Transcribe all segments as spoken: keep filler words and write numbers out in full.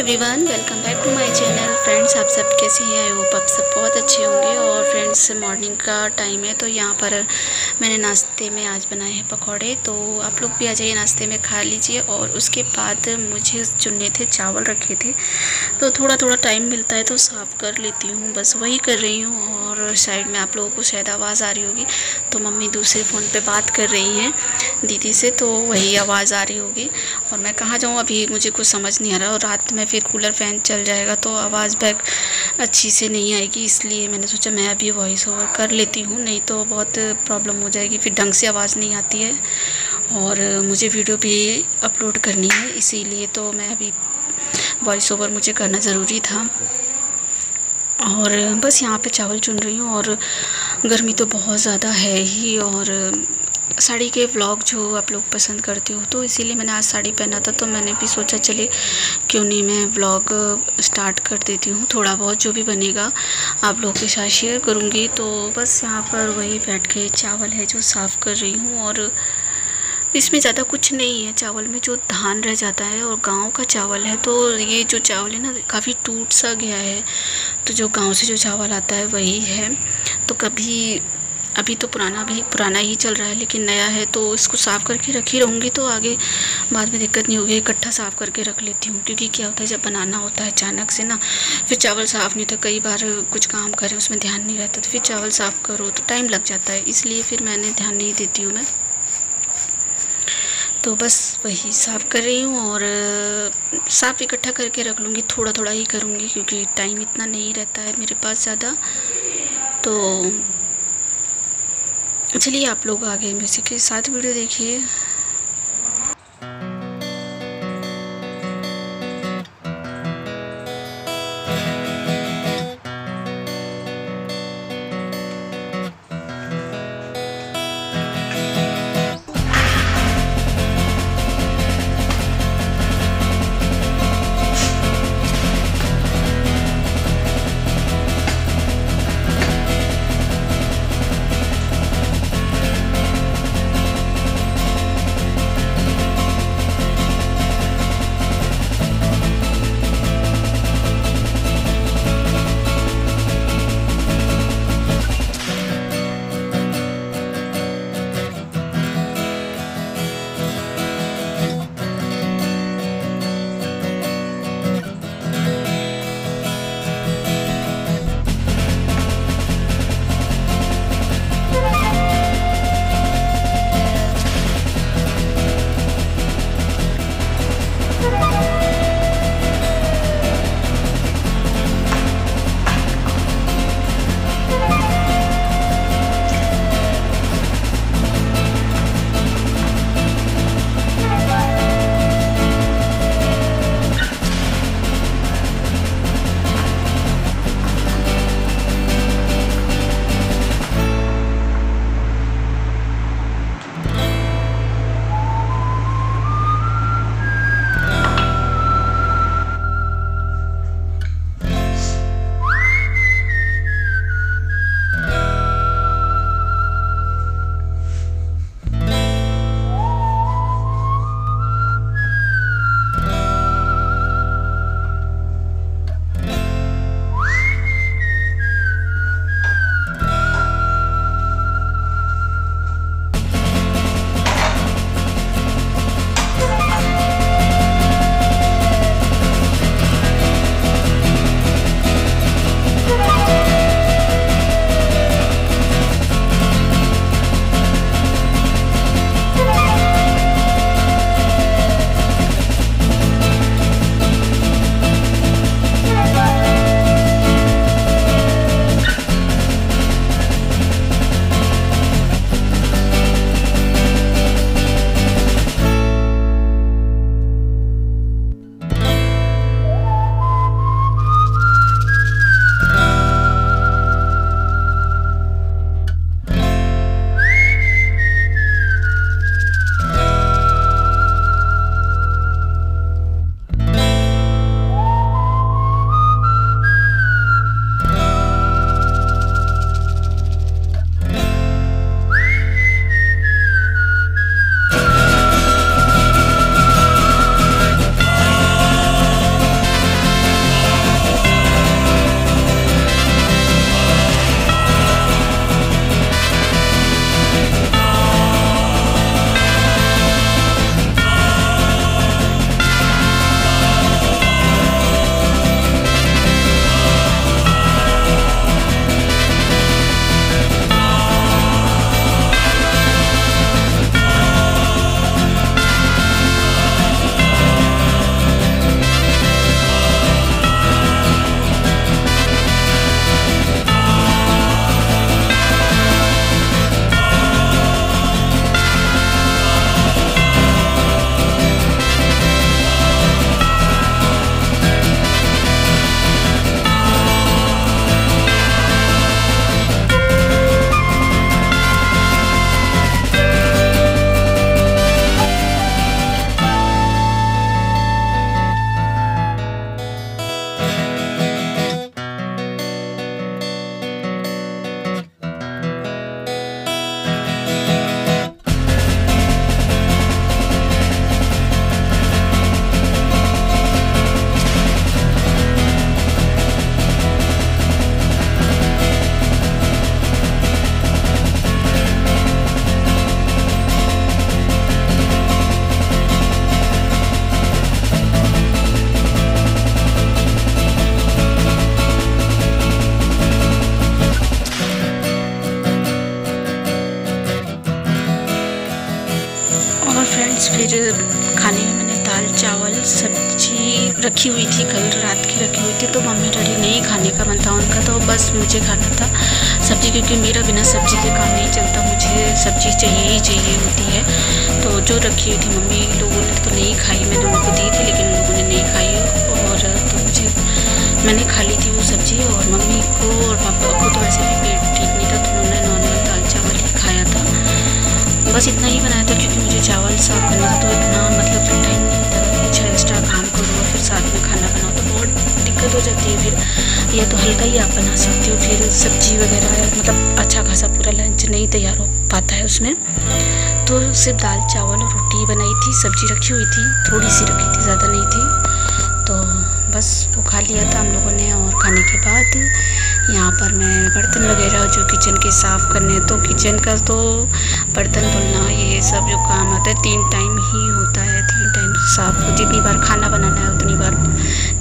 Everyone, welcome back to my channel. Friends, आप सब कैसे हैं? आई होप आप सब बहुत अच्छे होंगे। और फ्रेंड्स, मॉर्निंग का टाइम है, तो यहाँ पर मैंने नाश्ते में आज बनाए हैं पकौड़े। तो आप लोग भी आ जाइए, नाश्ते में खा लीजिए। और उसके बाद मुझे चुनने थे, चावल रखे थे, तो थोड़ा थोड़ा टाइम मिलता है तो साफ़ कर लेती हूँ, बस वही कर रही हूँ। और साइड में आप लोगों को शायद आवाज़ आ रही होगी, तो मम्मी दूसरे फ़ोन पे बात कर रही हैं दीदी से, तो वही आवाज़ आ रही होगी। और मैं कहाँ जाऊँ, अभी मुझे कुछ समझ नहीं आ रहा। और रात में फिर कूलर फ़ैन चल जाएगा तो आवाज़ बैक अच्छी से नहीं आएगी, इसलिए मैंने सोचा मैं अभी वॉइस ओवर कर लेती हूँ, नहीं तो बहुत प्रॉब्लम हो जाएगी, फिर ढंग से आवाज़ नहीं आती है। और मुझे वीडियो भी अपलोड करनी है, इसीलिए तो मैं अभी वॉइस ओवर मुझे करना ज़रूरी था। और बस यहाँ पे चावल चुन रही हूँ। और गर्मी तो बहुत ज़्यादा है ही। और साड़ी के व्लॉग जो आप लोग पसंद करती हो, तो इसीलिए मैंने आज साड़ी पहना था, तो मैंने भी सोचा चले क्यों नहीं मैं व्लॉग स्टार्ट कर देती हूँ। थोड़ा बहुत जो भी बनेगा आप लोगों के साथ शेयर करूँगी। तो बस यहाँ पर वही बैठ के चावल है जो साफ़ कर रही हूँ। और इसमें ज़्यादा कुछ नहीं है, चावल में जो धान रह जाता है, और गांव का चावल है, तो ये जो चावल है ना काफ़ी टूट सा गया है, तो जो गांव से जो चावल आता है वही है। तो कभी अभी तो पुराना भी पुराना ही चल रहा है, लेकिन नया है तो इसको साफ़ करके रखी रहूँगी, तो आगे बाद में दिक्कत नहीं होगी। इकट्ठा साफ़ करके रख लेती हूँ, क्योंकि क्या होता है जब बनाना होता है अचानक से ना, फिर चावल साफ़ नहीं होता। कई बार कुछ काम करें उसमें ध्यान नहीं रहता, तो फिर चावल साफ़ करो तो टाइम लग जाता है, इसलिए फिर मैंने ध्यान नहीं देती हूँ मैं। तो बस वही साफ़ कर रही हूँ। और साफ़ इकट्ठा करके रख लूँगी, थोड़ा थोड़ा ही करूँगी, क्योंकि टाइम इतना नहीं रहता है मेरे पास ज़्यादा। तो चलिए, आप लोग आगे म्यूज़िक के साथ वीडियो देखिए। फिर खाने में मैंने दाल चावल सब्जी रखी हुई थी, कल रात की रखी हुई थी, तो मम्मी डैडी नहीं खाने का मन था उनका, तो बस मुझे खाना था सब्जी, क्योंकि मेरा बिना सब्जी के काम नहीं चलता, मुझे सब्जी चाहिए ही चाहिए होती है। तो जो रखी हुई थी मम्मी लोगों ने तो नहीं खाई, मैंने उनको दी थी लेकिन लोगों ने नहीं खाई, और तो मुझे मैंने खा ली थी वो सब्जी। और मम्मी को और पापा को तो वैसे भी पेट ठीक नहीं था, तो उन्होंने नॉर्मल दाल चावल ही खाया था, बस इतना ही बनाया था क्योंकि मुझे चावल सर्व करना था, तो इतना मतलब फ्री टाइम नहीं था कुछ एक्स्ट्रा काम करो फिर साथ में खाना बनाओ तो बहुत दिक्कत हो जाती है। फिर या तो हल्का ही आप बना सकते हो, फिर सब्जी वगैरह मतलब अच्छा खासा पूरा लंच नहीं तैयार हो पाता है उसमें, तो सिर्फ दाल चावल और रोटी बनाई थी, सब्जी रखी हुई थी, थोड़ी सी रखी थी, ज़्यादा नहीं थी, तो बस वो खा लिया था हम लोगों ने। और खाने के बाद यहाँ पर मैं बर्तन वगैरह जो किचन के साफ़ करने, तो किचन का तो बर्तन धुलना ये सब जो काम आता है तीन टाइम ही होता है, तीन टाइम साफ, जितनी बार खाना बनाना है उतनी बार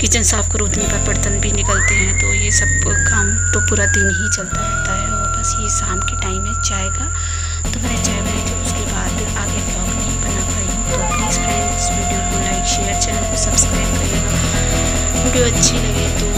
किचन साफ़ करो, उतनी बार बर्तन भी निकलते हैं, तो ये सब काम तो पूरा दिन ही चलता रहता है। और बस ये शाम के टाइम है चाय का, तो मैंने चाय बनाई थी, उसके बाद आगे व्लॉग नहीं बना पाई। तो प्लीज़ फ्रेंड्स वीडियो को लाइक शेयर, चैनल को सब्सक्राइब करिएगा, वीडियो अच्छी लगे तो